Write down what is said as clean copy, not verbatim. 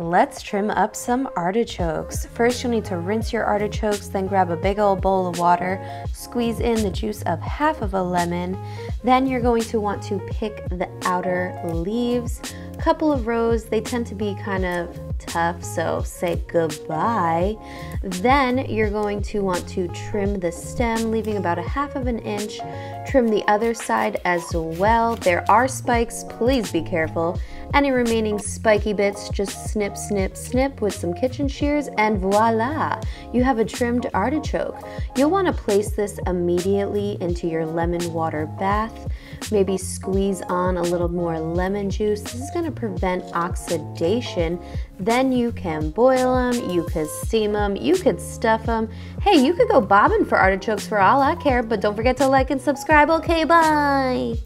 Let's trim up some artichokes. First, you'll need to rinse your artichokes, then grab a big old bowl of water, squeeze in the juice of half of a lemon. Then you're going to want to pick the outer leaves. A couple of rows, they tend to be kind of tough, so say goodbye. Then you're going to want to trim the stem, leaving about a half of an inch. Trim the other side as well. There are spikes, please be careful. Any remaining spiky bits, just snip, snip, snip with some kitchen shears, and voila! You have a trimmed artichoke. You'll want to place this immediately into your lemon water bath. Maybe squeeze on a little more lemon juice. This is going to prevent oxidation. Then you can boil them, you could steam them, you could stuff them. Hey, you could go bobbing for artichokes for all I care, but don't forget to like and subscribe. Okay, bye!